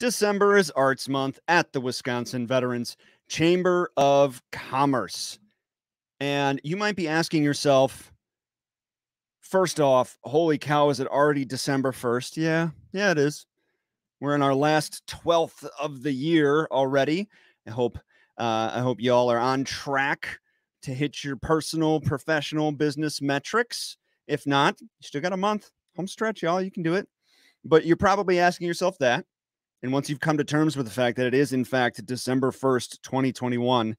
December is Arts Month at the Wisconsin Veterans Chamber of Commerce. And you might be asking yourself, first off, holy cow, is it already December 1st? Yeah, it is. We're in our last 12th of the year already. I hope y'all are on track to hit your personal, professional, business metrics. If not, you still got a month. Home stretch, y'all. You can do it. But you're probably asking yourself that. And once you've come to terms with the fact that it is, in fact, December 1st, 2021,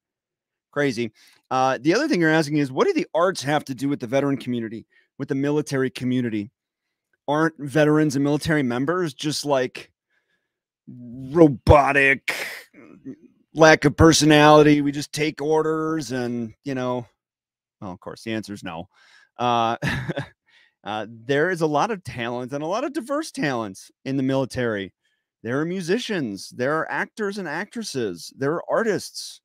crazy. The other thing you're asking is, what do the arts have to do with the veteran community, with the military community? Aren't veterans and military members just like robotic, lack of personality? We just take orders and, you know, well, of course, the answer is no. There is a lot of talent and a lot of diverse talents in the military. There are musicians, there are actors and actresses, there are artists,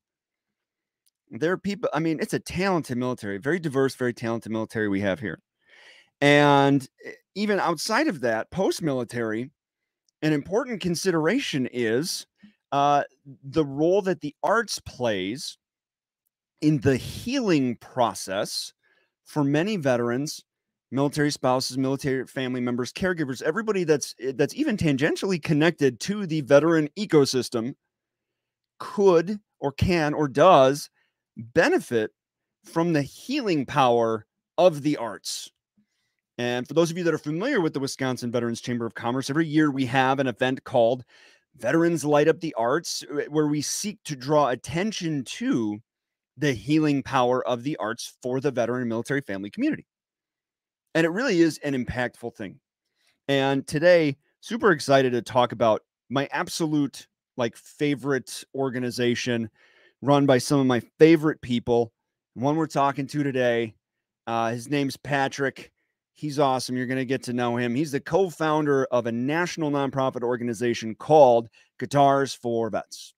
there are people. I mean, it's a talented military, very diverse, very talented military we have here. And even outside of that, post-military, an important consideration is the role that the arts plays in the healing process for many veterans, military spouses, military family members, caregivers, everybody that's even tangentially connected to the veteran ecosystem could or can or does benefit from the healing power of the arts. And for those of you that are familiar with the Wisconsin Veterans Chamber of Commerce, every year we have an event called Veterans Light Up the Arts, where we seek to draw attention to the healing power of the arts for the veteran and military family community. And it really is an impactful thing. And today, super excited to talk about my absolute favorite organization run by some of my favorite people. The one we're talking to today, his name's Patrick. He's awesome. You're going to get to know him. He's the co-founder of a national nonprofit organization called Guitars for Vets.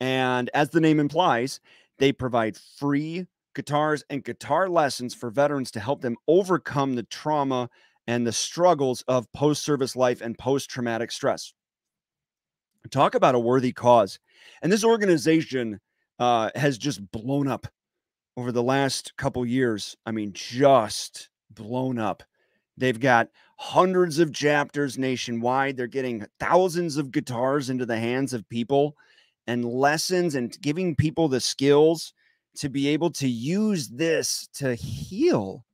And as the name implies, they provide free guitars and guitar lessons for veterans to help them overcome the trauma and the struggles of post-service life and post-traumatic stress. Talk about a worthy cause. And this organization has just blown up over the last couple years. I mean, just blown up. They've got hundreds of chapters nationwide. They're getting thousands of guitars into the hands of people and lessons and giving people the skills to be able to use this to heal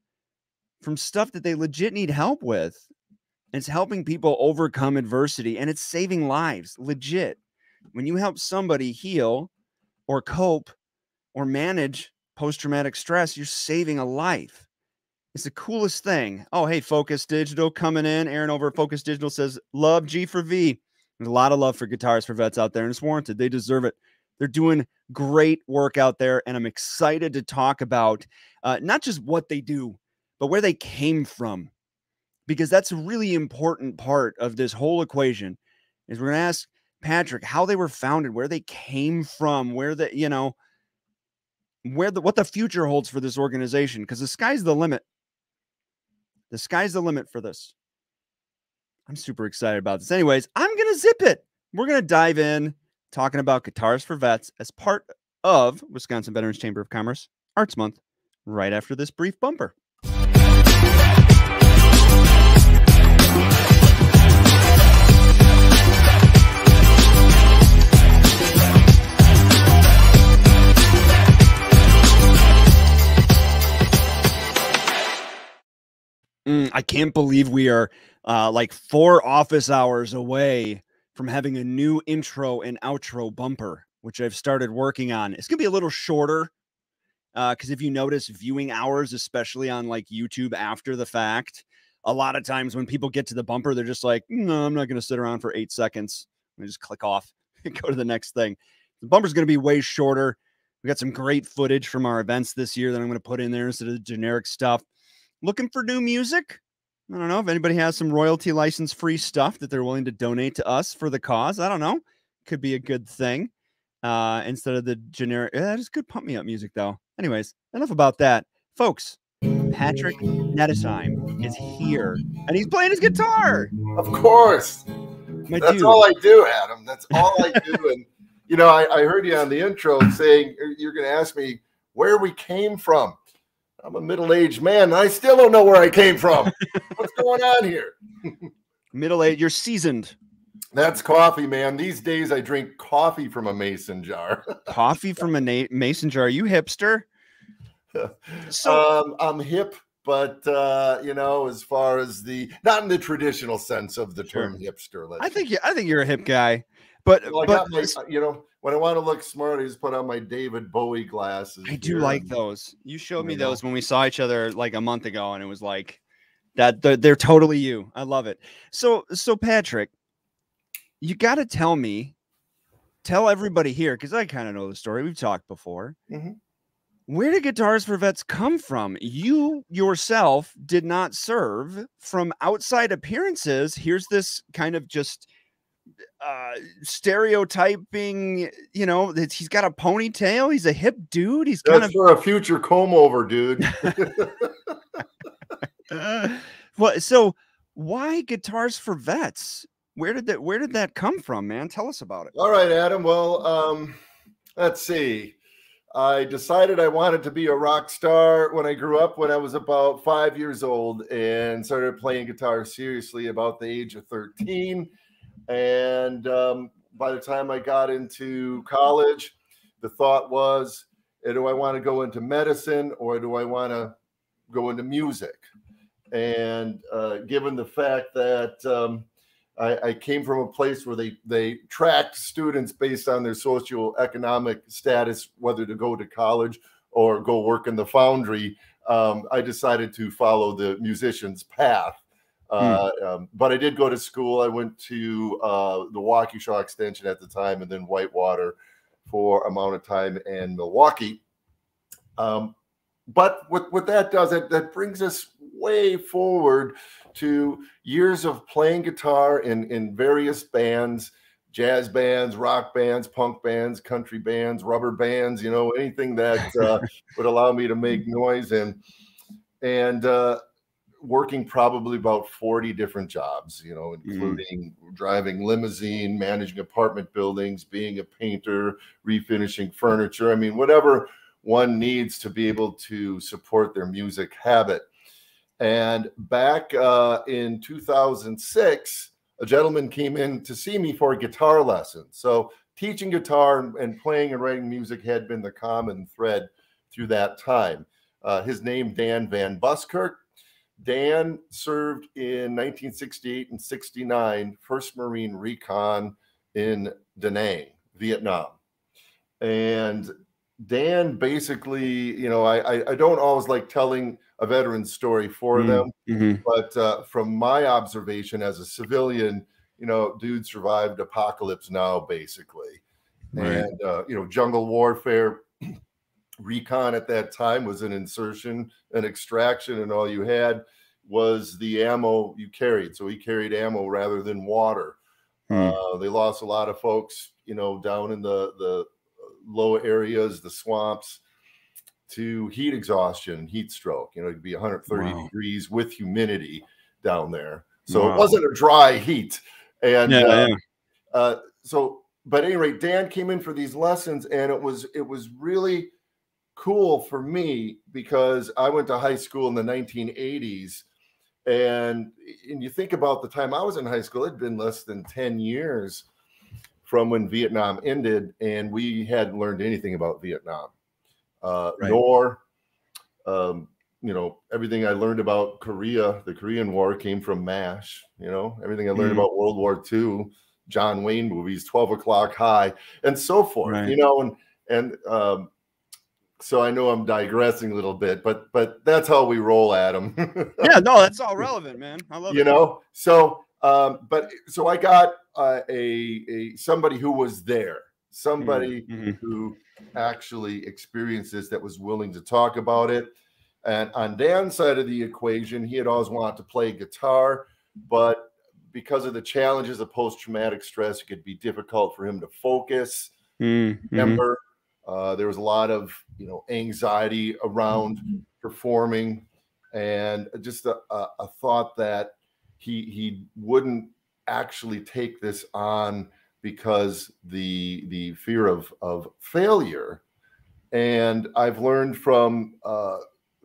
from stuff that they legit need help with. It's helping people overcome adversity, and it's saving lives, legit. When you help somebody heal or cope or manage post-traumatic stress, you're saving a life. It's the coolest thing. Oh, hey, Focus Digital coming in. Aaron over at Focus Digital says, love G for V. There's a lot of love for Guitars for Vets out there, and it's warranted. They deserve it. They're doing great work out there, and I'm excited to talk about not just what they do, but where they came from, because that's a really important part of this whole equation. Is we're going to ask Patrick how they were founded, where they came from, where the, you know, where the, what the future holds for this organization, because the sky's the limit. The sky's the limit for this. I'm super excited about this. Anyways, I'm going to zip it. We're going to dive in, talking about Guitars for Vets as part of Wisconsin Veterans Chamber of Commerce Arts Month, right after this brief bumper. I can't believe we are like 4 office hours away from having a new intro and outro bumper, which I've started working on. It's going to be a little shorter because if you notice viewing hours, especially on like YouTube after the fact, a lot of times when people get to the bumper, they're just like, no, I'm not going to sit around for 8 seconds. I just click off and go to the next thing. The bumper is going to be way shorter. We got some great footage from our events this year that I'm going to put in there instead of the generic stuff. Looking for new music? I don't know if anybody has some royalty license free stuff that they're willing to donate to us for the cause. I don't know. Could be a good thing. Instead of the generic. Yeah, that is good pump me up music though. Anyways, enough about that. Folks, Patrick Nettesheim is here and he's playing his guitar. Of course. That's all I do, Adam. That's all I do. And, you know, I heard you on the intro saying you're going to ask me where we came from. I'm a middle-aged man, and I still don't know where I came from. What's going on here? Middle-aged, you're seasoned. That's coffee, man. These days I drink coffee from a mason jar. Coffee from a mason jar. Are you hipster? So I'm hip, but you know, as far as the not in the traditional sense of the term hipster. I think you're a hip guy, but you know, when I want to look smart, I just put on my David Bowie glasses. I do like those. You showed me those when we saw each other like a month ago, and it was like that. They're totally you. I love it. So Patrick, you got to tell everybody here, because I kind of know the story. We've talked before. Mm-hmm. Where did Guitars for Vets come from? You yourself did not serve from outside appearances. Here's this kind of just stereotyping, you know, that he's got a ponytail. He's a hip dude. He's kind of for a future comb over, dude. Well, so why Guitars for Vets? Where did that come from, man? Tell us about it. All right, Adam. Well, let's see. I decided I wanted to be a rock star when I grew up, when I was about 5 years old, and started playing guitar seriously about the age of 13. And by the time I got into college, the thought was, do I want to go into medicine or do I want to go into music? And given the fact that I came from a place where they tracked students based on their socioeconomic status, whether to go to college or go work in the foundry. I decided to follow the musician's path. But I did go to school. I went to the Waukesha Extension at the time and then Whitewater for a amount of time in Milwaukee. But what that does, that brings us way forward to years of playing guitar in various bands, jazz bands, rock bands, punk bands, country bands, rubber bands, you know, anything that would allow me to make noise, and working probably about 40 different jobs, you know, including driving limousine, managing apartment buildings, being a painter, refinishing furniture. I mean, whatever one needs to be able to support their music habit. And back in 2006, a gentleman came in to see me for a guitar lesson. So teaching guitar and playing and writing music had been the common thread through that time. His name, Dan Van Buskirk. Dan served in 1968 and 69, 1st Marine Recon in Da Nang, Vietnam. And Dan basically, you know, I don't always like telling a veteran's story for them, but from my observation as a civilian, you know, dude survived Apocalypse Now, basically. Right. And, you know, jungle warfare, recon at that time was an insertion, an extraction, and all you had was the ammo you carried. So he carried ammo rather than water. They lost a lot of folks, you know, down in the low areas, the swamps, to heat exhaustion, heat stroke. You know, it'd be 130 degrees with humidity down there. So it wasn't a dry heat. And so, but at any rate, Dan came in for these lessons, and it was really cool for me because I went to high school in the 1980s. And you think about the time I was in high school, it'd been less than 10 years from when Vietnam ended, and we hadn't learned anything about Vietnam, nor, you know, everything I learned about Korea, the Korean War, came from MASH, you know, everything I learned about World War II, John Wayne movies, 12 O'Clock High, and so forth, you know, and so I know I'm digressing a little bit, but that's how we roll, Adam. Yeah, no, that's all relevant, man. I love it. You know, so, so I got somebody who was there, somebody who actually experienced this, that was willing to talk about it. And on Dan's side of the equation, he had always wanted to play guitar, but because of the challenges of post-traumatic stress, it could be difficult for him to focus. Remember, there was a lot of, you know, anxiety around performing, and just a thought that he wouldn't actually take this on because the fear of failure. And I've learned from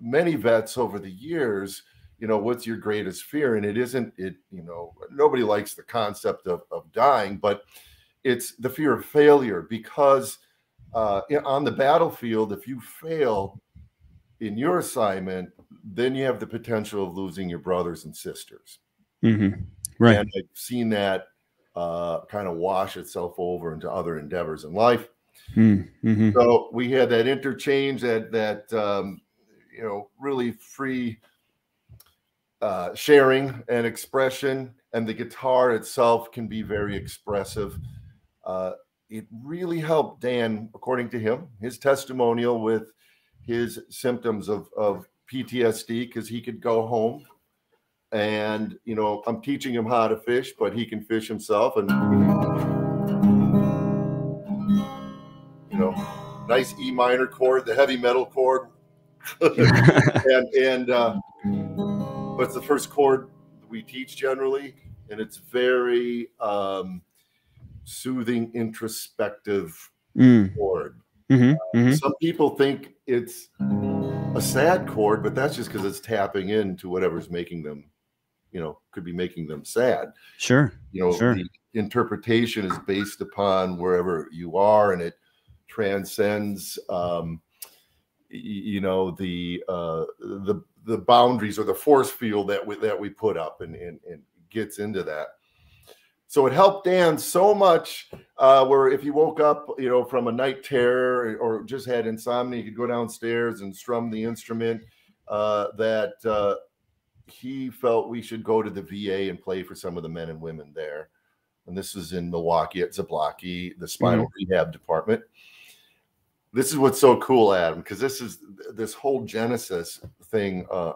many vets over the years, you know, what's your greatest fear? And it isn't, you know, nobody likes the concept of dying, but it's the fear of failure, because on the battlefield, if you fail in your assignment, then you have the potential of losing your brothers and sisters. Mm-hmm. Right. And I've seen that kind of wash itself over into other endeavors in life. Mm-hmm. So we had that interchange, that you know, really free sharing and expression, and the guitar itself can be very expressive. It really helped Dan, according to him, his testimonial with his symptoms of PTSD, because he could go home and, you know, I'm teaching him how to fish, but he can fish himself, and, you know, nice E minor chord, the heavy metal chord. But it's the first chord we teach generally, and it's very soothing, introspective chord. Mm-hmm, mm-hmm. Some people think it's a sad chord, but that's just because it's tapping into whatever's making them, you know, could be making them sad. Sure. You know, sure. The interpretation is based upon wherever you are, and it transcends, you know, the boundaries or the force field that we put up, and gets into that. So it helped Dan so much, where if he woke up, you know, from a night terror or just had insomnia, he could go downstairs and strum the instrument, that he felt we should go to the VA and play for some of the men and women there. And this was in Milwaukee at Zablocki, the spinal rehab department. This is what's so cool, Adam, because this is this whole genesis thing of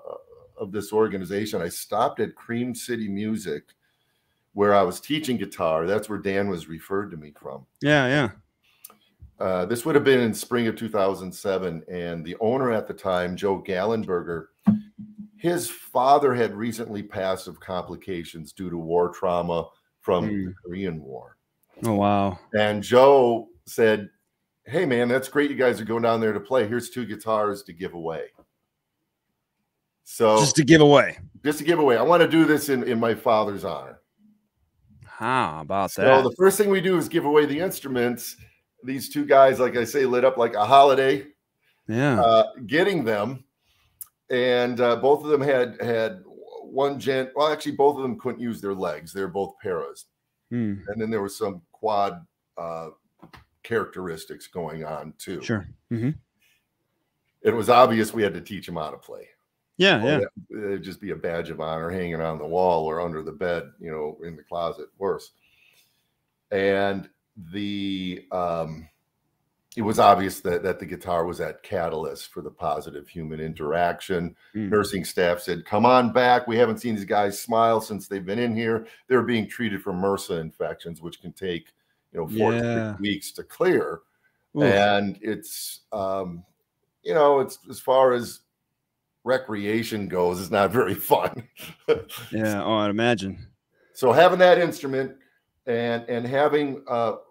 this organization. I stopped at Cream City Music, where I was teaching guitar. That's where Dan was referred to me from. Yeah, yeah. This would have been in spring of 2007. And the owner at the time, Joe Gallenberger, his father had recently passed of complications due to war trauma from the Korean War. Oh, wow. And Joe said, hey, man, that's great. You guys are going down there to play. Here's 2 guitars to give away. So just to give away. Just to give away. I want to do this in my father's honor. How about that? So the first thing we do is give away the instruments. These 2 guys, like I say, lit up like a holiday. Yeah, getting them, and both of them had one gent. Well, actually, both of them couldn't use their legs. They're both paras, and then there was some quad characteristics going on too. Sure, it was obvious we had to teach them how to play. Yeah, yeah. It'd just be a badge of honor hanging on the wall or under the bed, you know, in the closet, worse. And the it was obvious that the guitar was that catalyst for the positive human interaction. Nursing staff said, come on back. We haven't seen these guys smile since they've been in here. They're being treated for MRSA infections, which can take, you know, 4 to 6 weeks to clear. Ooh. And it's, you know, it's as far as recreation goes, it's not very fun. Yeah, oh, I'd imagine. So having that instrument and having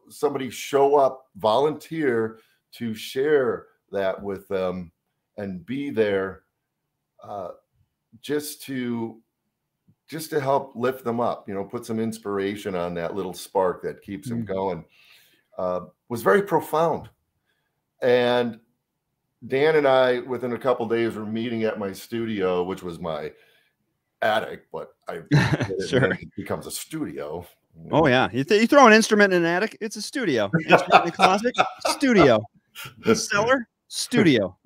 somebody show up, volunteer to share that with them and be there just to help lift them up, you know, put some inspiration on that little spark that keeps them going, was very profound. And Dan and I, within a couple of days, were meeting at my studio, which was my attic, but it becomes a studio. Oh, yeah. You throw an instrument in an attic, it's a studio. Instrument in the closet, studio. The cellar, studio.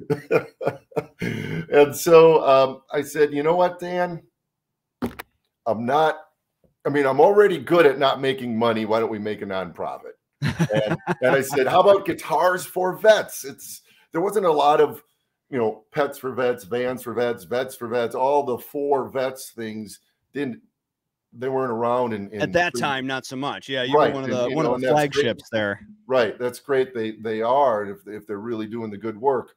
And so I said, you know what, Dan? I'm already good at not making money. Why don't we make a nonprofit? And I said, how about Guitars for Vets? There wasn't a lot of, you know, Pets for Vets, Vans for Vets, Vets for Vets, all the for vets things they weren't around in at that time, not so much. Yeah, you were one of the flagships there. Right. That's great. They are, if they're really doing the good work.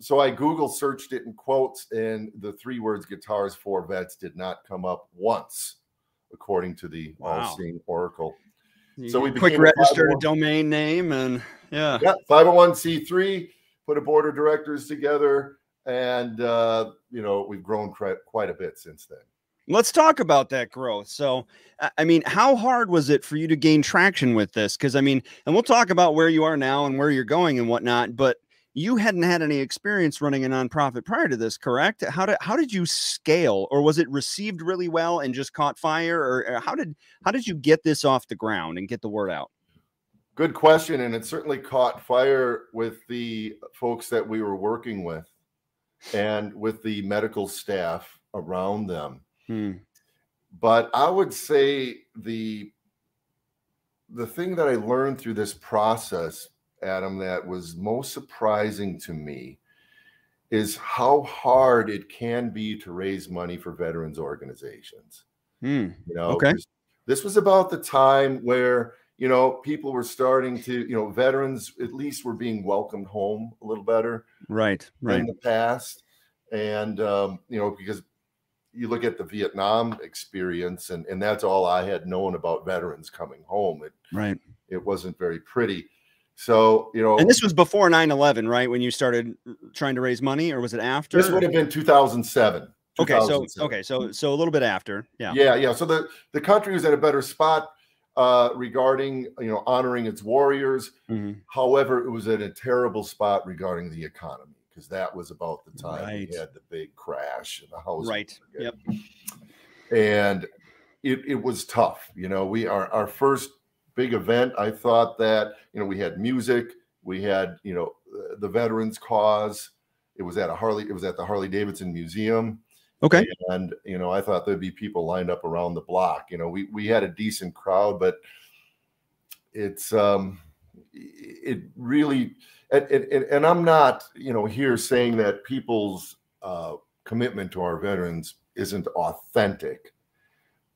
So I Google searched it in quotes, and the 3 words Guitars for Vets did not come up once. according to the all-seeing oracle. So we quick registered a domain name, and yeah, 501c3, put a board of directors together, and you know, we've grown quite a bit since then. Let's talk about that growth. So, I mean, how hard was it for you to gain traction with this? Because I mean, and we'll talk about where you are now and where you're going and whatnot, but you hadn't had any experience running a nonprofit prior to this, correct? How did you scale, or was it received really well and just caught fire, or how did you get this off the ground and get the word out? Good question, and it certainly caught fire with the folks that we were working with and with the medical staff around them. Hmm. But I would say the thing that I learned through this process, Adam, that was most surprising to me is how hard it can be to raise money for veterans organizations. Mm, you know, okay. This was about the time where, you know, people were starting to, you know, veterans at least were being welcomed home a little better. Right. Right. In the past. And, you know, because you look at the Vietnam experience, and that's all I had known about veterans coming home. It wasn't very pretty. So, you know, and this was before 9/11, right? When you started trying to raise money, or was it after? This would have been 2007. Okay. So a little bit after. Yeah. Yeah. Yeah. So the country was at a better spot, regarding, you know, honoring its warriors. Mm-hmm. However, it was at a terrible spot regarding the economy, because that was about the time we had the big crash in the housing. Right. Yep. And it was tough. You know, our first big event, I thought that, you know, we had music, we had, you know, the veterans cause. It was at the Harley Davidson Museum. Okay. And, you know, I thought there'd be people lined up around the block. You know, we had a decent crowd, but it's, it really, and I'm not, you know, here saying that people's commitment to our veterans isn't authentic,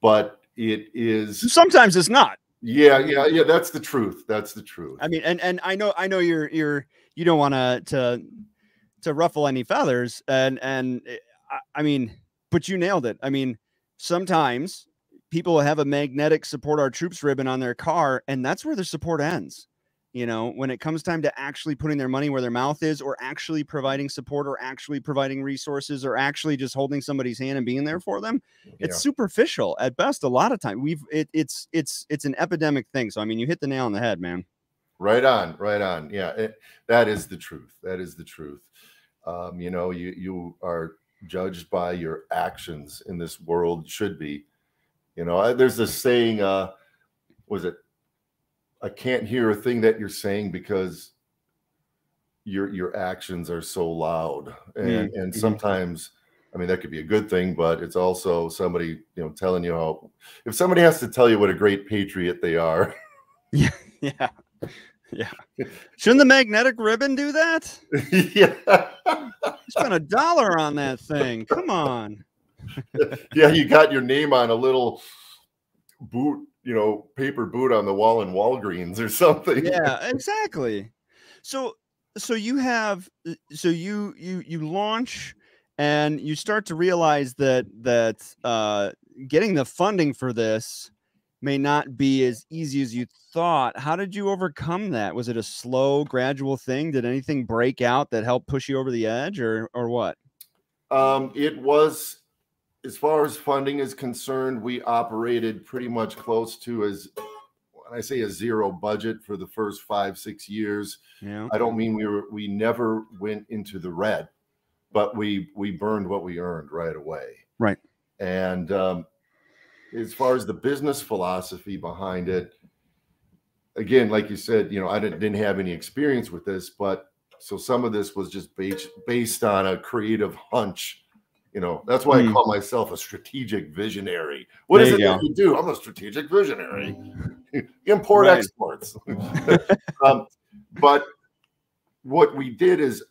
but it is. Sometimes it's not. Yeah. That's the truth. That's the truth. I mean, and I know you don't want to ruffle any feathers, and I mean, but you nailed it. I mean, sometimes people have a magnetic support our troops ribbon on their car, and that's where their support ends. You know, when it comes time to actually putting their money where their mouth is, or actually providing support, or actually providing resources, or actually just holding somebody's hand and being there for them, it's superficial at best. A lot of time it's an epidemic thing. So, I mean, you hit the nail on the head, man. Right on, right on. Yeah. That is the truth. That is the truth. You know, you are judged by your actions in this world, should be, you know, there's this saying, was it, I can't hear a thing that you're saying because your actions are so loud. And sometimes, I mean, that could be a good thing, but it's also somebody, you know, telling you how, if somebody has to tell you what a great patriot they are. Yeah. Yeah. Yeah. Shouldn't the magnetic ribbon do that? Yeah. Spent $1 on that thing. Come on. Yeah. You got your name on a little boot, you know, paper boot on the wall in Walgreens or something. Yeah, exactly. So you have, so you launch, and you start to realize that getting the funding for this may not be as easy as you thought. How did you overcome that? Was it a slow, gradual thing? Did anything break out that helped push you over the edge, or what? It was, as far as funding is concerned, we operated pretty much close to, as when I say a zero budget for the first 5-6 years. Yeah. I don't mean we never went into the red, but we burned what we earned right away. Right. And as far as the business philosophy behind it, again, like you said, you know, I didn't have any experience with this, but so some of this was just based on a creative hunch. You know, that's why I call myself a strategic visionary. What is it that you do? I'm a strategic visionary. Import exports. But what we did is,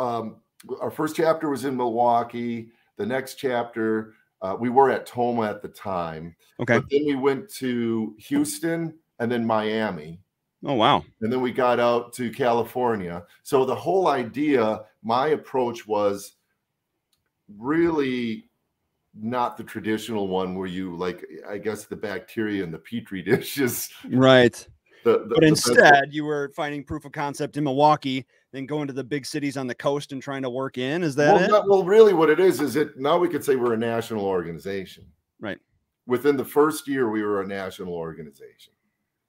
our first chapter was in Milwaukee. The next chapter, we were at Toma at the time. Okay. But then we went to Houston and then Miami. Oh, wow. And then we got out to California. So the whole idea, my approach was, really not the traditional one where you, like, I guess the bacteria in the Petri dish is right. But instead you were finding proof of concept in Milwaukee, then going to the big cities on the coast and trying to work in. Is that it? Well, really what it is it now we could say we're a national organization. Right. Within the first year, we were a national organization.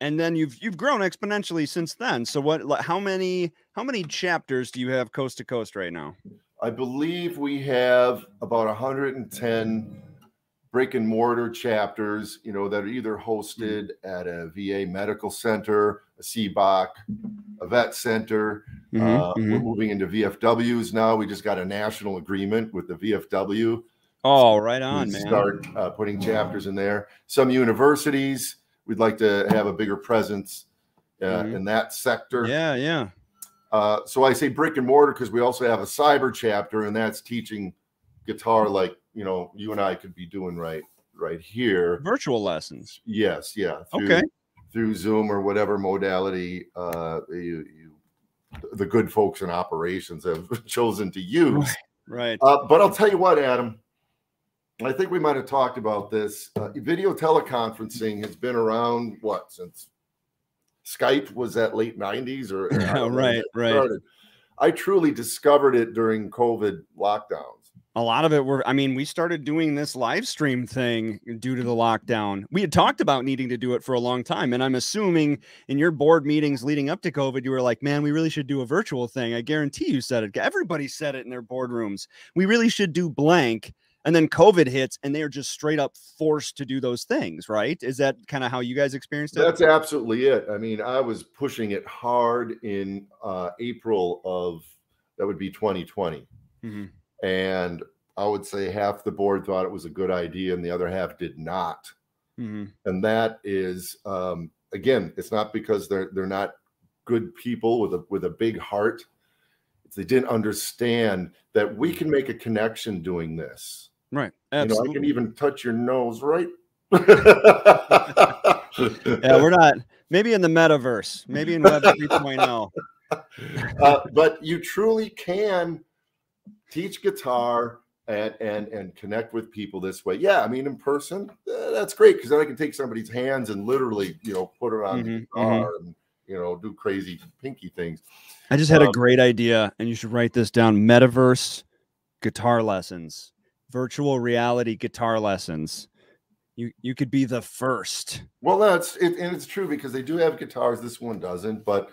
And then you've grown exponentially since then. So what, how many chapters do you have coast to coast right now? I believe we have about 110 brick and mortar chapters, you know, that are either hosted at a VA medical center, a CBOC, a vet center. We're moving into VFWs now. We just got a national agreement with the VFW. Oh, right on, man. Start putting chapters in there. Some universities, we'd like to have a bigger presence in that sector. Yeah, yeah. So I say brick and mortar because we also have a cyber chapter, and that's teaching guitar, like, you know, you and I could be doing right here. Virtual lessons. Yes, yeah. Through Zoom or whatever modality the good folks in operations have chosen to use. Right. But I'll tell you what, Adam, I think we might have talked about this. Video teleconferencing has been around, what, since Skype was that late 90s or right. I truly discovered it during COVID lockdowns. A lot of it were, I mean, we started doing this live stream thing due to the lockdown. We had talked about needing to do it for a long time. And I'm assuming in your board meetings leading up to COVID, you were like, man, we really should do a virtual thing. I guarantee you said it. Everybody said it in their boardrooms. We really should do blank. And then COVID hits and they are just straight up forced to do those things, right? Is that kind of how you guys experienced it? That's absolutely it. I mean, I was pushing it hard in April of, that would be 2020. And I would say half the board thought it was a good idea and the other half did not. And that is, again, it's not because they're not good people with a big heart. They didn't understand that we can make a connection doing this. Right. Absolutely. You know, I can even touch your nose, right? Yeah, we're not. Maybe in the metaverse. Maybe in Web 3.0. But you truly can teach guitar and connect with people this way. Yeah, I mean, in person, that's great because then I can take somebody's hands and literally, you know, put it on the guitar and, you know, do crazy pinky things. I just had a great idea, and you should write this down. Metaverse guitar lessons, virtual reality guitar lessons. You could be the first. Well, that's it, and it's true because they do have guitars. This one doesn't, but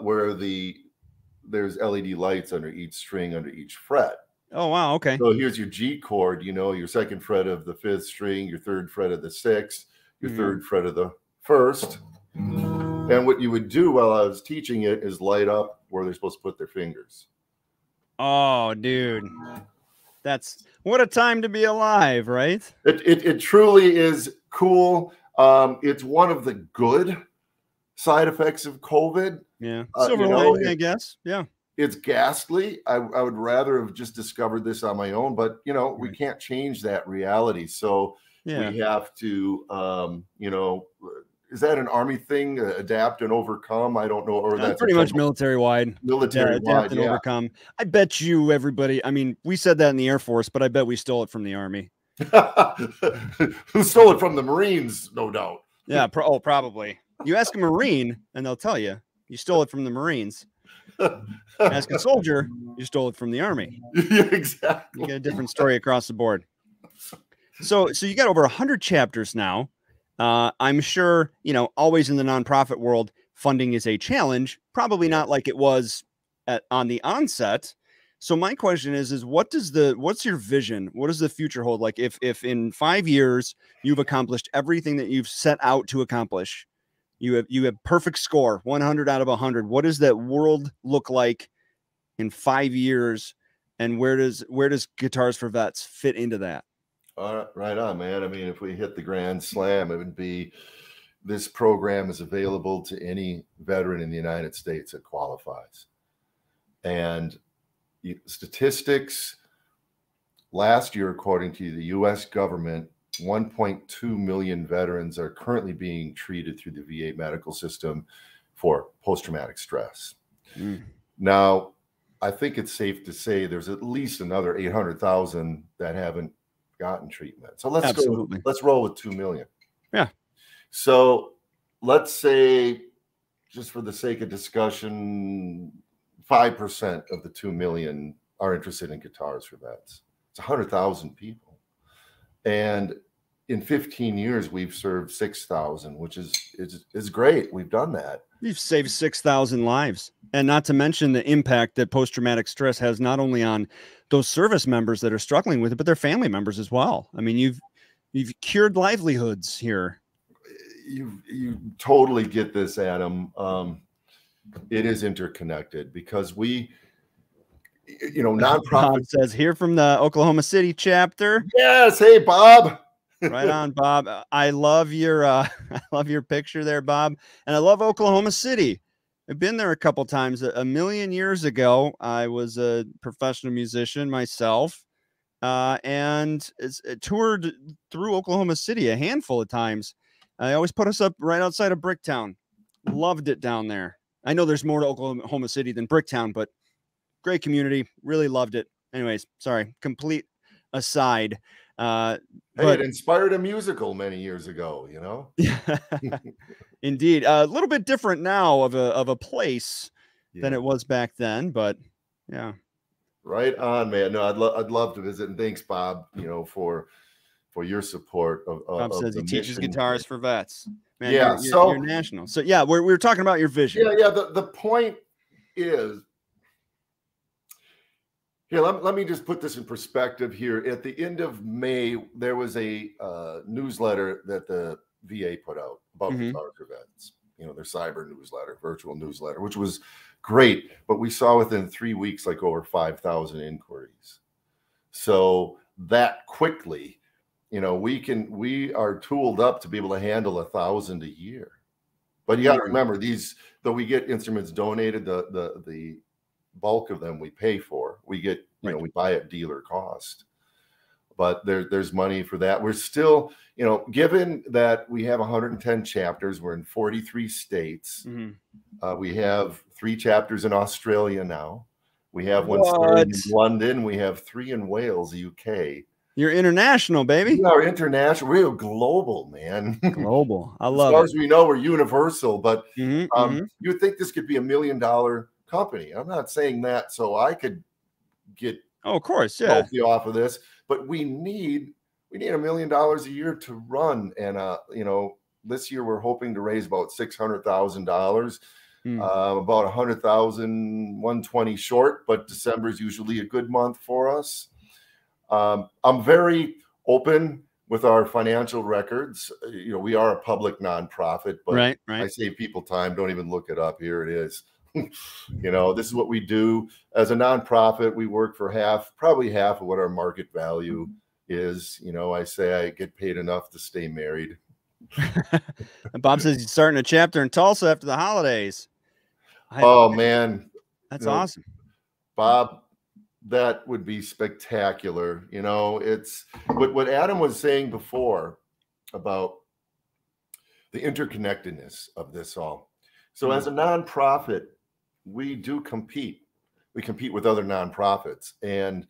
where there's LED lights under each string, under each fret. Oh wow, okay. So here's your G chord. You know, your second fret of the fifth string, your third fret of the sixth, your third fret of the first. And what you would do while I was teaching it is light up where they're supposed to put their fingers. Oh, dude. That's what a time to be alive, right? It truly is cool. It's one of the good side effects of COVID. Yeah. Silver lining, I guess. Yeah. It's ghastly. I would rather have just discovered this on my own, but, you know, we can't change that reality. So we have to, you know, is that an Army thing? Adapt and overcome? I don't know. Or that's pretty much military-wide. Military-wide, yeah. Adapt and overcome. I bet you everybody, I mean, we said that in the Air Force, but I bet we stole it from the Army. Who stole it from the Marines, no doubt. Yeah, probably. You ask a Marine, and they'll tell you, you stole it from the Marines. Ask a soldier, you stole it from the Army. Yeah, exactly. You get a different story across the board. So you got over 100 chapters now. I'm sure, you know, always in the nonprofit world, funding is a challenge, probably not like it was on the onset. So my question is what's your vision? What does the future hold? Like if in 5 years you've accomplished everything that you've set out to accomplish, you have perfect score, 100 out of 100. What does that world look like in 5 years? And where does Guitars for Vets fit into that? Right on, man. I mean, if we hit the grand slam, it would be this program is available to any veteran in the United States that qualifies. And statistics, last year, according to the U.S. government, 1.2 million veterans are currently being treated through the VA medical system for post-traumatic stress. Now, I think it's safe to say there's at least another 800,000 that haven't gotten treatment. So let's go, let's roll with 2 million. Yeah. So let's say, just for the sake of discussion, 5% of the 2 million are interested in Guitars for Vets. It's 100,000 people. And in 15 years, we've served 6,000, which is great. We've done that. We've saved 6,000 lives. And not to mention the impact that post-traumatic stress has not only on those service members that are struggling with it, but their family members as well. I mean, you've cured livelihoods here. You totally get this, Adam. It is interconnected because we, you know, nonprofit. Bob says here from the Oklahoma City chapter. Yes. Hey, Bob. Right on, Bob. I love your picture there, Bob. And I love Oklahoma City. I've been there a couple times. A million years ago, I was a professional musician myself, and toured through Oklahoma City a handful of times. I always put us up right outside of Bricktown. Loved it down there. I know there's more to Oklahoma City than Bricktown, but great community. Really loved it. Anyways, sorry, complete aside. Hey, but it inspired a musical many years ago, you know. Indeed, a little bit different now of a place than it was back then, but yeah. Right on, man. No, I'd love to visit, and thanks, Bob. You know, for your support of. Bob says he teaches Guitars for Vets. Man, yeah, you're national. So yeah, we're talking about your vision. Yeah, yeah. The point is. Here, let me just put this in perspective here. At the end of May, there was a newsletter that the VA put out about Guitars for Vets. You know, their cyber newsletter, virtual newsletter, which was great. But we saw within 3 weeks, like over 5,000 inquiries. So that quickly, you know, we are tooled up to be able to handle 1,000 a year. But you got to remember, though we get instruments donated, the bulk of them we pay for. We get, you know, we buy at dealer cost, but there's money for that. We're still, you know, given that we have 110 chapters, we're in 43 states. We have 3 chapters in Australia now. We have one in London. We have 3 in Wales, UK. You're international, baby. We are international. We're global, man. Global. I love it. As far as we know, we're universal, but you would think this could be $1 million company. I'm not saying that so I could get of course healthy off of this, but we need $1 million a year to run, and you know, this year we're hoping to raise about $600,000, about 120 short, but December is usually a good month for us. I'm very open with our financial records. You know, we are a public nonprofit, but I save people time. Don't even look it up. Here it is. You know, this is what we do as a nonprofit. We work for probably half of what our market value is. You know, I say I get paid enough to stay married. Bob says he's starting a chapter in Tulsa after the holidays. Oh man, that's awesome, Bob. That would be spectacular. You know, it's what Adam was saying before about the interconnectedness of this all. So as a nonprofit, we do compete. We compete with other nonprofits, and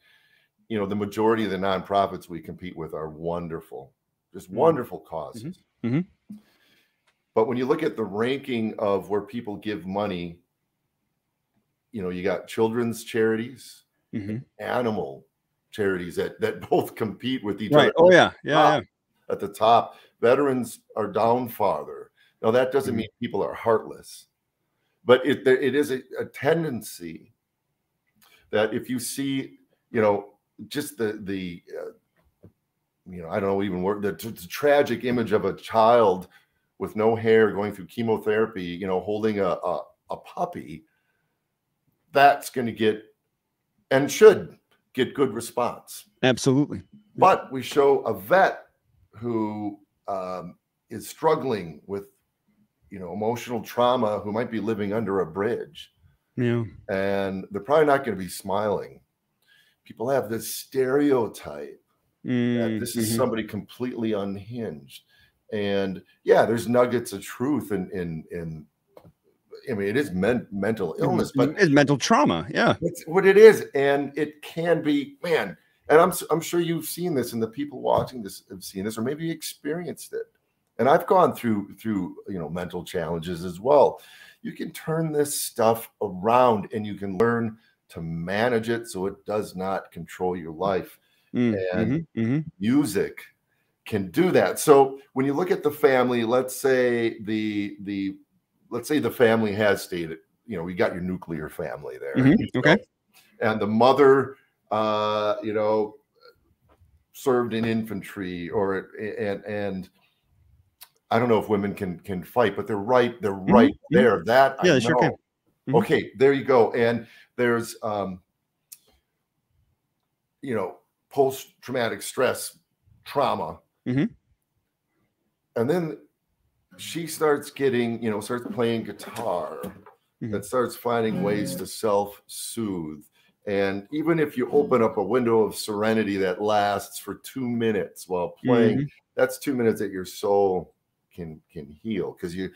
you know, the majority of the nonprofits we compete with are wonderful, just wonderful causes. But when you look at the ranking of where people give money, you know, you got children's charities, animal charities that both compete with each other. Oh yeah, yeah. At the top, veterans are down farther. Now, that doesn't mean people are heartless, but it is a tendency that if you see, you know, just you know, I don't know, even the tragic image of a child with no hair going through chemotherapy, you know, holding a puppy, that's going to get, and should get, good response. Absolutely. But we show a vet who is struggling with, you know, emotional trauma, who might be living under a bridge. Yeah. And they're probably not going to be smiling. People have this stereotype that this is somebody completely unhinged. And yeah, there's nuggets of truth in I mean, it is mental illness, but it's mental trauma. Yeah. It's what it is. And it can be, man, And I'm sure you've seen this, and the people watching this have seen this, or maybe experienced it. And I've gone through mental challenges as well. You can turn this stuff around, and you can learn to manage it so it does not control your life. And music can do that. So when you look at the family, let's say the family has stated, we got your nuclear family there. Okay. And the mother, served in infantry, or and I don't know if women can fight, but they're right there. That yeah, I know. Sure can. Okay, there you go. And there's post-traumatic stress trauma, and then she starts getting, starts playing guitar, and starts finding ways to self-soothe. And even if you open up a window of serenity that lasts for 2 minutes while playing, that's 2 minutes that your soul can heal, because your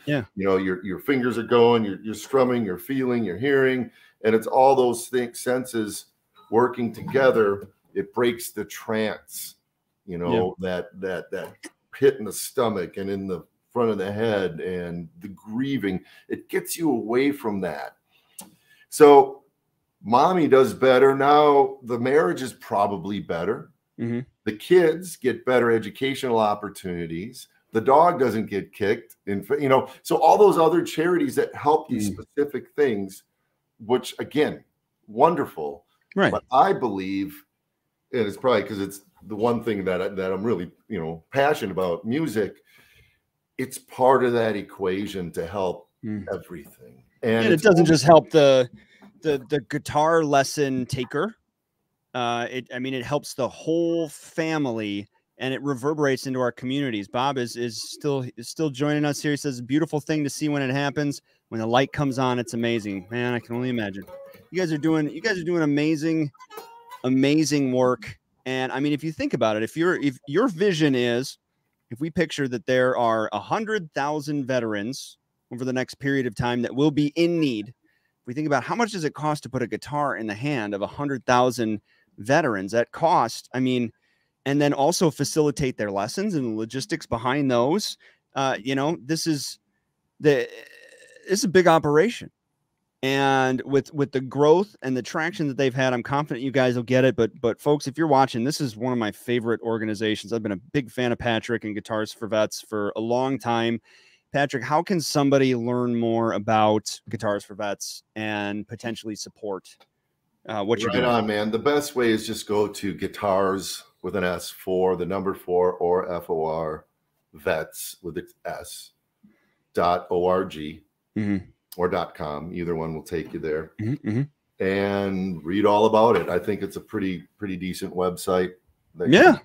fingers are going, you're strumming, you're feeling, you're hearing, and it's all those senses working together. It breaks the trance, that pit in the stomach and in the front of the head and the grieving. It gets you away from that. So mommy does better. Now the marriage is probably better. The kids get better educational opportunities. The dog doesn't get kicked. And, so all those other charities that help these specific things, which, again, wonderful. Right. But I believe, and it's probably because it's the one thing that I'm really, passionate about, music. It's part of that equation to help everything. And it doesn't just help the guitar lesson taker. It helps the whole family, and it reverberates into our communities. Bob is still joining us here. He says, beautiful thing to see when it happens. When the light comes on, it's amazing. Man, I can only imagine. You guys are doing amazing work. And I mean, if you think about it, if your vision is, if we picture that there are 100,000 veterans over the next period of time that will be in need, if we think about how much does it cost to put a guitar in the hand of 100,000 veterans, that cost, and then also facilitate their lessons and the logistics behind those. This is a big operation. And with the growth and the traction that they've had, I'm confident you guys will get it. But folks, if you're watching, this is one of my favorite organizations. I've been a big fan of Patrick and Guitars for Vets for a long time. Patrick, how can somebody learn more about Guitars for Vets and potentially support what you're doing? Right on, man. The best way is just go to guitars with an S for the number 4 or FOR vets with its S .org or .com. Either one will take you there and read all about it. I think it's a pretty decent website. Yeah.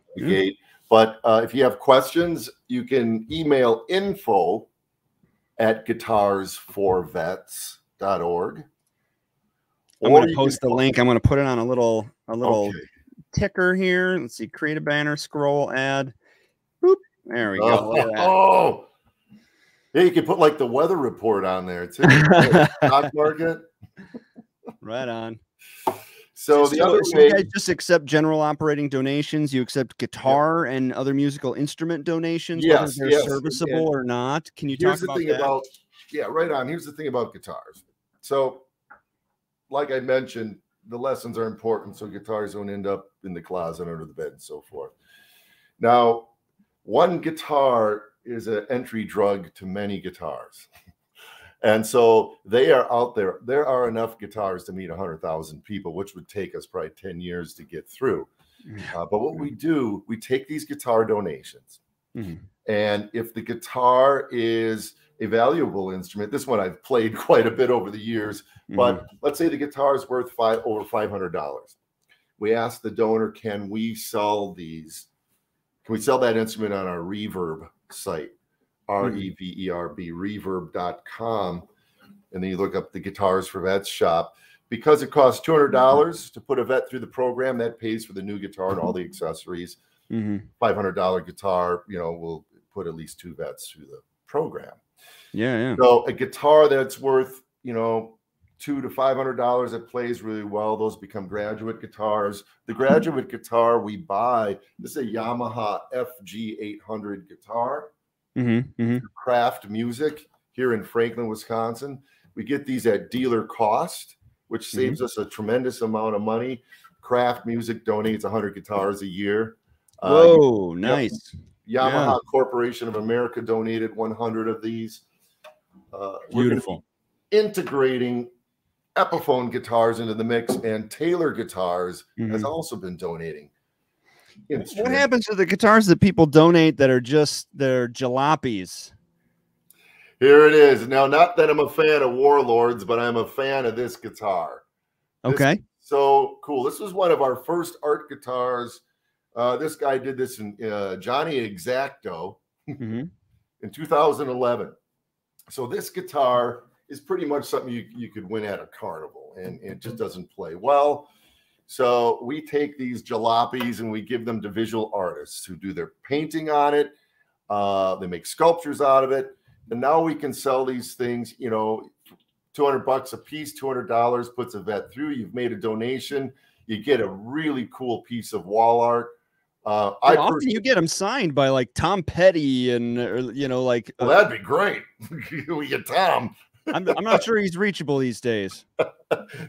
But if you have questions, you can email info@guitarsforvets.org. I'm going to post the link. I'm going to put it on a little ticker here. Let's see, create a banner, scroll, add. Boop. There we go. Oh, yeah, you can put like the weather report on there too. Stock market. Right on. So you guys just accept general operating donations. You accept guitar and other musical instrument donations, whether they're serviceable or not. Can you talk about that? Yeah, right on. Here's the thing about guitars. So, like I mentioned, the lessons are important, so guitars don't end up in the closet, under the bed, and so forth. Now, one guitar is an entry drug to many guitars. And so they are out there. There are enough guitars to meet 100,000 people, which would take us probably 10 years to get through. But what we do, we take these guitar donations. And if the guitar is a valuable instrument, this one I've played quite a bit over the years, but let's say the guitar is worth over $500. We ask the donor, can we sell that instrument on our Reverb site, R-E-V-E-R-B, reverb.com, and then you look up the Guitars for Vets shop. Because it costs $200 to put a vet through the program, that pays for the new guitar and all the accessories. $500 guitar, will put at least 2 vets through the program. So a guitar that's worth $200 to $500 that plays really well. Those become graduate guitars. The graduate guitar we buy, this is a Yamaha FG800 guitar. Mm-hmm, mm-hmm. Craft Music here in Franklin, Wisconsin. We get these at dealer cost, which saves mm-hmm. us a tremendous amount of money. Craft Music donates 100 guitars a year. Whoa, nice. Yamaha Corporation of America donated 100 of these. Beautiful. Integrating Epiphone guitars into the mix, and Taylor guitars mm-hmm. has also been donating. What happens to the guitars that people donate that are just their jalopies? Here it is. Now, not that I'm a fan of Warlords, but I'm a fan of this guitar. Okay. This, so cool. This was one of our first art guitars. This guy did this in Johnny Exacto mm-hmm. in 2011. So this guitar is pretty much something you could win at a carnival, and it just doesn't play well. So we take these jalopies and we give them to visual artists who do their painting on it. They make sculptures out of it. And now we can sell these things, you know, $200 a piece, $200 puts a vet through. You've made a donation. You get a really cool piece of wall art. I often you get them signed by like Tom Petty and, you know, like. Well, that'd be great. We get Tom. I'm not sure he's reachable these days.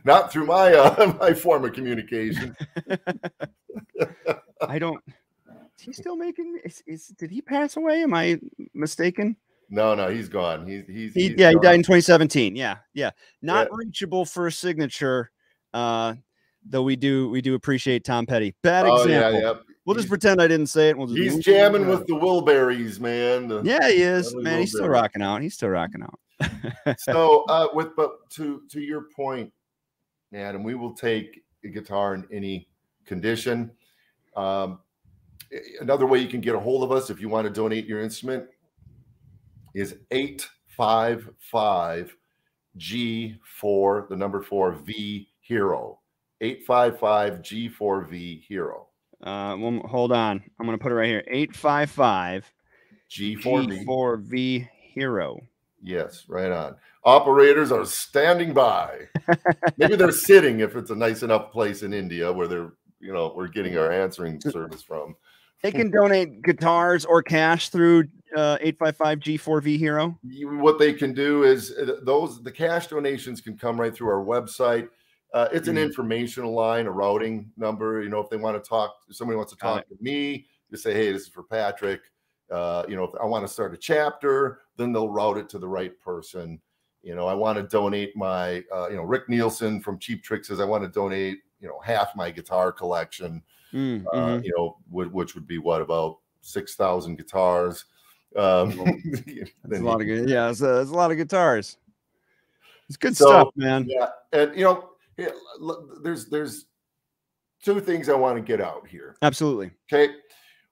Not through my my form of communication. I don't. Is he still making? Did he pass away? Am I mistaken? No, he's gone. He's gone. He died in 2017. Yeah. Not reachable for a signature. Though we do appreciate Tom Petty. Bad example. Yeah. We'll just pretend I didn't say it. He's jamming with the Wilburys, man. He is, man. Wilburys. He's still rocking out. So but to your point, Adam, we will take a guitar in any condition. Another way you can get a hold of us if you want to donate your instrument is 855G4, the number 4V Hero. 855G4V Hero. Hold on. I'm going to put it right here. 855G4V Hero. Yes, right on. Operators are standing by. Maybe they're sitting if it's a nice enough place in India where they're, you know, we're getting our answering service from. They can donate guitars or cash through 855G4V Hero. What they can do is the cash donations can come right through our website. It's an informational line, a routing number. You know, if they want to talk, if somebody wants to talk to me, just say, hey, this is for Patrick. You know, if I want to start a chapter, then they'll route it to the right person. You know, I want to donate my, you know, Rick Nielsen from Cheap Trick says I want to donate, you know, half my guitar collection, you know, which would be what, about 6,000 guitars. That's a lot of good. Yeah, it's a lot of guitars. It's good stuff, man. Yeah, and you know, there's two things I want to get out here. Absolutely. Okay.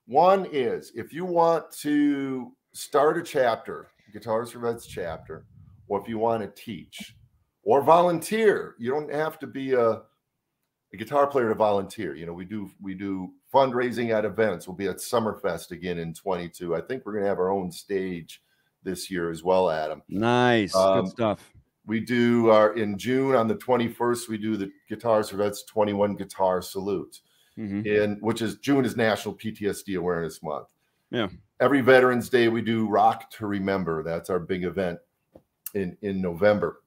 One is if you want to start a chapter, Guitars for Vets chapter, or if you want to teach or volunteer, you don't have to be a guitar player to volunteer. You know, we do fundraising at events. We'll be at Summerfest again in 22. I think we're going to have our own stage this year as well, Adam. Nice. Good stuff. We do our in June on the 21st, we do the Guitars for Vets 21 Guitar Salute. Mm-hmm. And which is June is National PTSD Awareness Month. Yeah. Every Veterans Day we do Rock to Remember. That's our big event in November.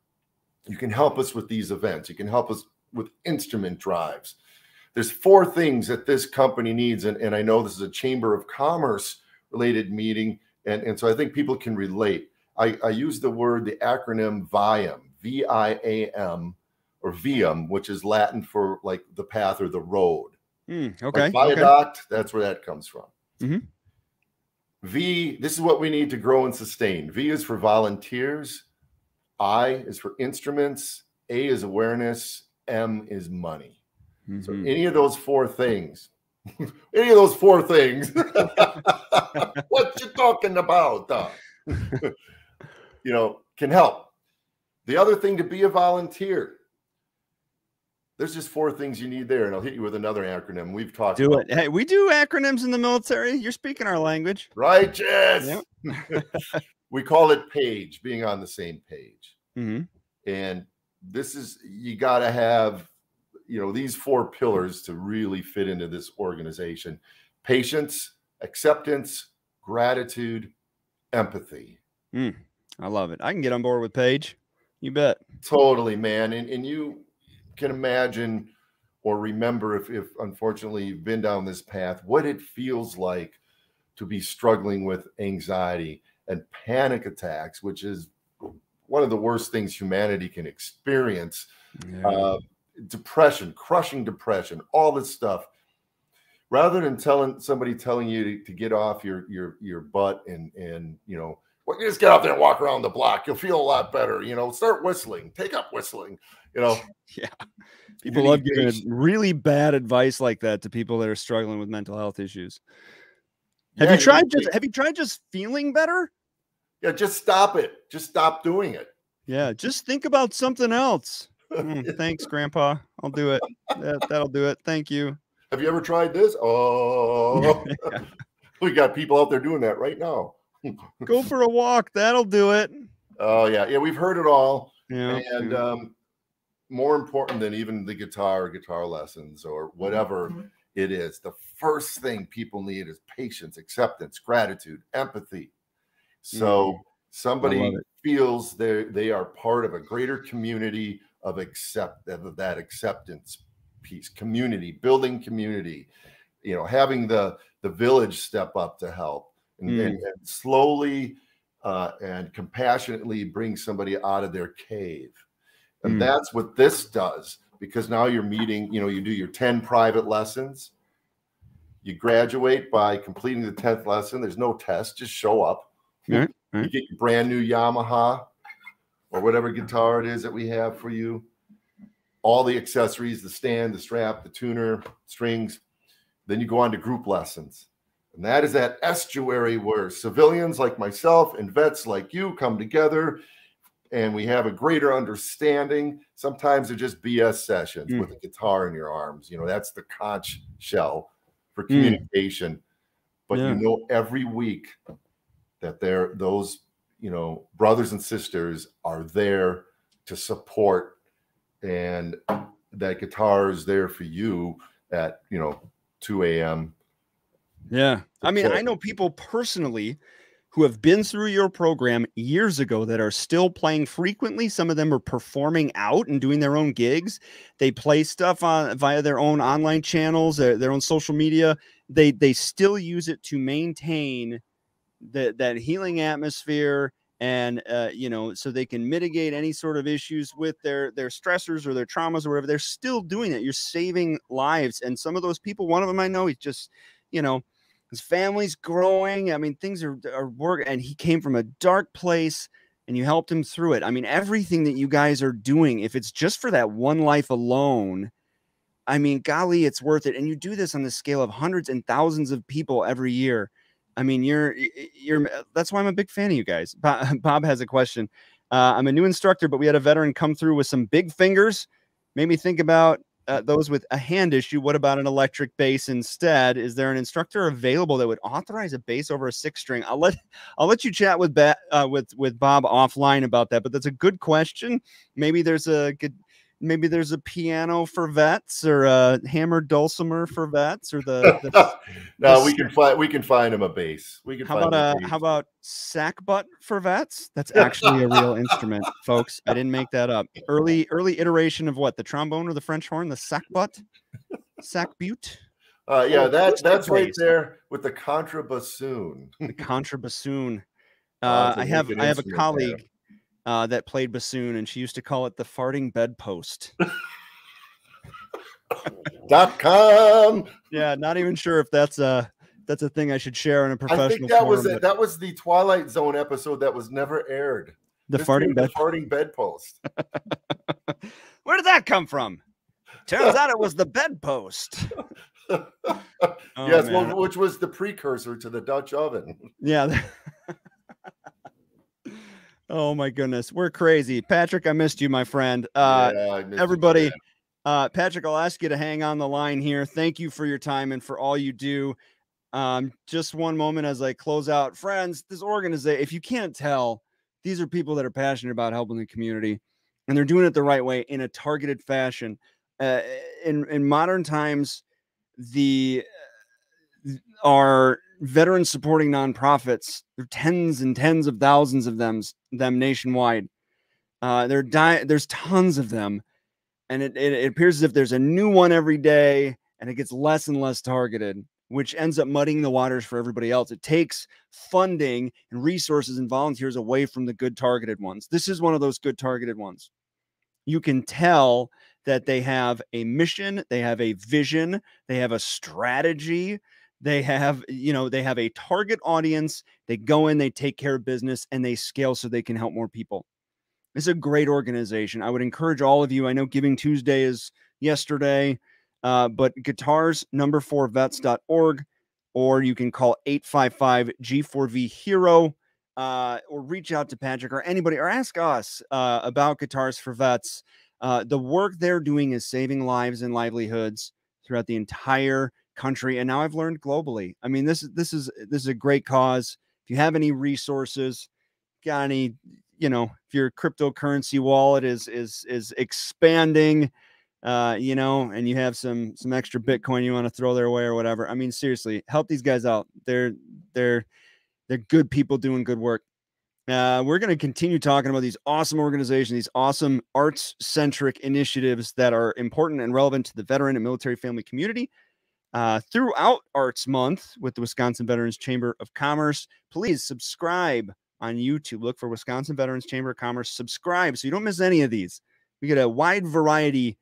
You can help us with these events. You can help us with instrument drives. There's four things that this company needs, and I know this is a Chamber of Commerce related meeting, and so I think people can relate. I use the word, the acronym VIAM, V-I-A-M, or VIAM, which is Latin for like the path or the road. Okay. Like viaduct, that's where that comes from. Mm-hmm. V, this is what we need to grow and sustain. V is for volunteers. I is for instruments. A is awareness. M is money. Mm-hmm. So any of those four things, what you talking about, you know, can help. The other thing to be a volunteer. There's just four things you need there, and I'll hit you with another acronym. We've talked about it. Hey, we do acronyms in the military. You're speaking our language. Righteous. Yep. We call it PAGE, being on the same page. Mm-hmm. And this is, you got to have, you know, these four pillars to really fit into this organization: patience, acceptance, gratitude, empathy. I love it. I can get on board with Paige. You bet. Totally, man. And you can imagine or remember, if unfortunately you've been down this path, what it feels like to be struggling with anxiety and panic attacks, which is one of the worst things humanity can experience. Yeah. Depression, crushing depression, all this stuff. Rather than telling you to get off your butt and you know, well, you just get out there and walk around the block, you'll feel a lot better. You know, start whistling, take up whistling. You know, yeah, people love giving really bad advice like that to people that are struggling with mental health issues. Have you tried? Have you tried just feeling better? Yeah, just stop it. Just stop doing it. Yeah, just think about something else. Thanks, Grandpa. I'll do it. That'll do it. Thank you. Have you ever tried this? Oh, we got people out there doing that right now. Go for a walk. That'll do it. Oh, yeah. Yeah, we've heard it all. Yeah. And more important than even the guitar lessons or whatever it is, the first thing people need is patience, acceptance, gratitude, empathy. So somebody feels they are part of a greater community of that acceptance piece, community, building community, you know, having the village step up to help. And slowly and compassionately bring somebody out of their cave. And that's what this does, because now you're meeting, you know, you do your 10 private lessons. You graduate by completing the 10th lesson. There's no test. Just show up. You get your brand new Yamaha or whatever guitar it is that we have for you. All the accessories, the stand, the strap, the tuner, strings. Then you go on to group lessons. And that is that estuary where civilians like myself and vets like you come together and we have a greater understanding. Sometimes they're just BS sessions with a guitar in your arms. You know, that's the conch shell for communication. But you know, every week that those, you know, brothers and sisters are there to support, and that guitar is there for you at, you know, 2 a.m. Yeah. I mean, I know people personally who have been through your program years ago that are still playing frequently. Some of them are performing out and doing their own gigs. They play stuff on via their own online channels, their own social media. They still use it to maintain that healing atmosphere. And, you know, so they can mitigate any sort of issues with their stressors or their traumas or whatever. They're still doing that. You're saving lives. And some of those people, one of them I know, he's just, you know, his family's growing. I mean, things are working, and he came from a dark place and you helped him through it. I mean, everything that you guys are doing, if it's just for that one life alone, I mean, golly, it's worth it. And you do this on the scale of hundreds and thousands of people every year. I mean, you're that's why I'm a big fan of you guys. Bob has a question. I'm a new instructor, but we had a veteran come through with some big fingers. Made me think about those with a hand issue. What about an electric bass instead? Is there an instructor available that would authorize a bass over a 6-string? I'll let you chat with Bob offline about that, but that's a good question. Maybe there's a piano for vets, or a hammered dulcimer for vets, or the no, we can find him a bass. How about sack butt for vets? That's actually a real instrument, folks. I didn't make that up. Early iteration of what, the trombone or the French horn, the sack butt, sack butte. Yeah, that's right there with the contrabassoon. The contrabassoon. I have a colleague there. That played bassoon, and she used to call it the farting bedpost. .com. Yeah, not even sure if that's a thing I should share in a professional. I think that was it. That was the Twilight Zone episode that was never aired. The farting bedpost. Where did that come from? Turns out it was the bedpost. Oh, yes, well, which was the precursor to the Dutch oven. Yeah. Oh my goodness, we're crazy. Patrick, I missed you, my friend. Everybody, Patrick, I'll ask you to hang on the line here. Thank you for your time and for all you do. Just one moment as I close out. Friends, this organization, if you can't tell, these are people that are passionate about helping the community. and they're doing it the right way in a targeted fashion. In modern times, our veteran supporting nonprofits, there are tens and tens of thousands of them nationwide. There's tons of them, and it appears as if there's a new one every day, and it gets less and less targeted, which ends up muddying the waters for everybody else. It takes funding and resources and volunteers away from the good targeted ones. This is one of those good targeted ones. You can tell that they have a mission, they have a vision, they have a strategy, they have, they have a target audience. They go in, they take care of business, and they scale so they can help more people. It's a great organization. I would encourage all of you. I know Giving Tuesday is yesterday, but guitars4vets.org, or you can call 855-G4V-HERO, or reach out to Patrick or anybody, or ask us about Guitars for Vets. The work they're doing is saving lives and livelihoods throughout the entire country, and now I've learned globally. I mean, this is a great cause. If you have any resources, got any, if your cryptocurrency wallet is expanding, and you have some extra Bitcoin you want to throw their way or whatever, I mean, seriously, help these guys out. They're good people doing good work. We're going to continue talking about these awesome organizations, these awesome arts-centric initiatives that are important and relevant to the veteran and military family community throughout Arts Month with the Wisconsin Veterans Chamber of Commerce. Please subscribe on YouTube. Look for Wisconsin Veterans Chamber of Commerce. Subscribe so you don't miss any of these. We get a wide variety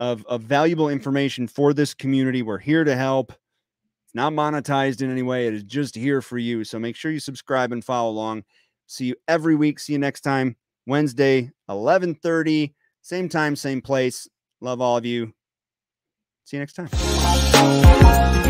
of valuable information for this community. We're here to help. It's not monetized in any way. It is just here for you. So make sure you subscribe and follow along. See you every week. See you next time, Wednesday, 11:30, same time, same place. Love all of you. See you next time.